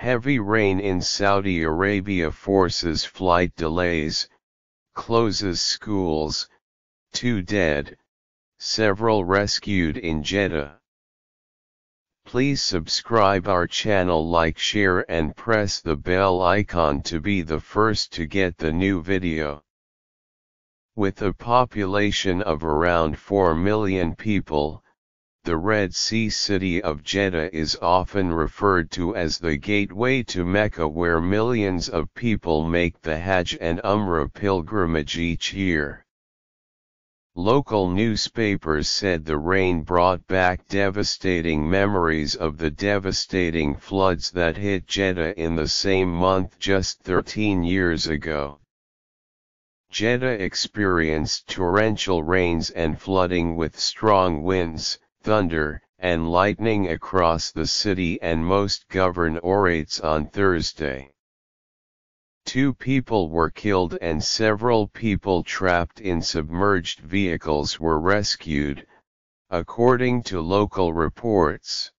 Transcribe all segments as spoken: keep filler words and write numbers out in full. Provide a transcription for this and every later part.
Heavy rain in Saudi Arabia forces flight delays, closes schools, two dead, several rescued in Jeddah. Please subscribe our channel, like, share and press the bell icon to be the first to get the new video. With a population of around four million people, the Red Sea city of Jeddah is often referred to as the gateway to Mecca, where millions of people make the Hajj and Umrah pilgrimage each year. Local newspapers said the rain brought back devastating memories of the devastating floods that hit Jeddah in the same month just thirteen years ago. Jeddah experienced torrential rains and flooding with strong winds, thunder, and lightning across the city, and most governorates on Thursday. Two people were killed and several people trapped in submerged vehicles were rescued, according to local reports.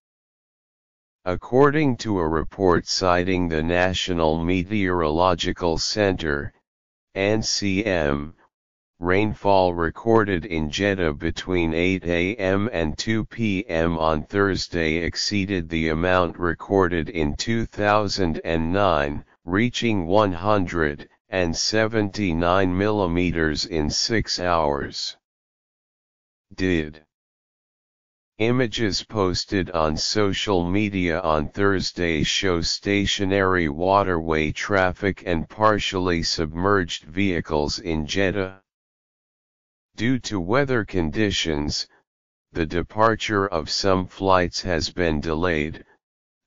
According to a report citing the National Meteorological Center, N C M, rainfall recorded in Jeddah between eight A M and two P M on Thursday exceeded the amount recorded in two thousand nine, reaching one hundred seventy-nine millimeters in six hours. Did. Images posted on social media on Thursday show stationary waterway traffic and partially submerged vehicles in Jeddah. Due to weather conditions, the departure of some flights has been delayed,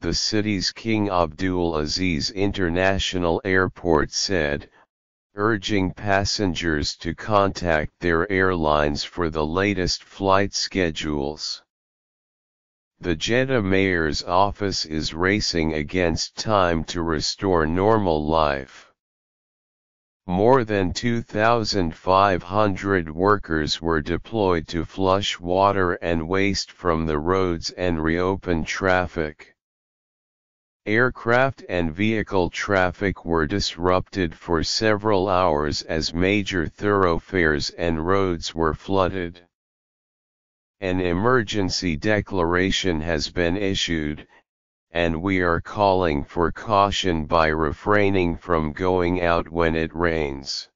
the city's King Abdulaziz International Airport said, urging passengers to contact their airlines for the latest flight schedules. The Jeddah mayor's office is racing against time to restore normal life. More than two thousand five hundred workers were deployed to flush water and waste from the roads and reopen traffic. Aircraft and vehicle traffic were disrupted for several hours as major thoroughfares and roads were flooded. An emergency declaration has been issued, and we are calling for caution by refraining from going out when it rains.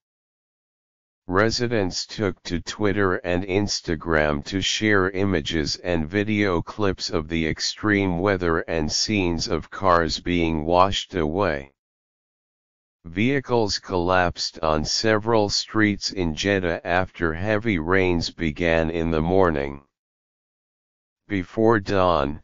Residents took to Twitter and Instagram to share images and video clips of the extreme weather and scenes of cars being washed away. Vehicles collapsed on several streets in Jeddah after heavy rains began in the morning. Before dawn,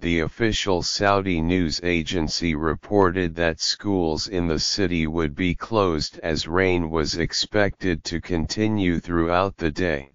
the official Saudi news agency reported that schools in the city would be closed as rain was expected to continue throughout the day.